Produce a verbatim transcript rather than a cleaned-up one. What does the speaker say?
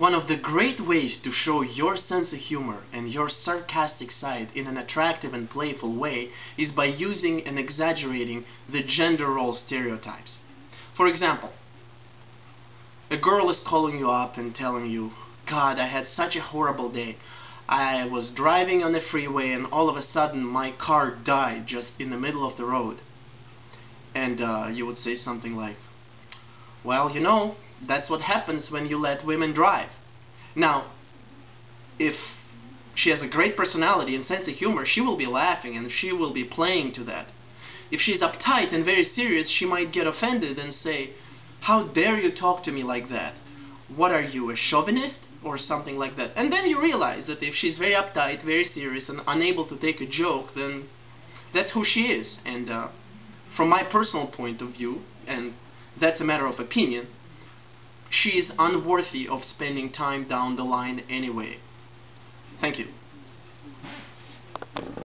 One of the great ways to show your sense of humor and your sarcastic side in an attractive and playful way is by using and exaggerating the gender role stereotypes. For example, a girl is calling you up and telling you, "God, I had such a horrible day. I was driving on the freeway and all of a sudden my car died just in the middle of the road." And uh, you would say something like, "Well, you know, that's what happens when you let women drive." Now, if she has a great personality and sense of humor, she will be laughing and she will be playing to that. If she's uptight and very serious, she might get offended and say, "How dare you talk to me like that? What are you, a chauvinist?" or something like that. And then you realize that if she's very uptight, very serious, and unable to take a joke, then that's who she is. And uh, from my personal point of view, and that's a matter of opinion, she is unworthy of spending time down the line anyway. Thank you.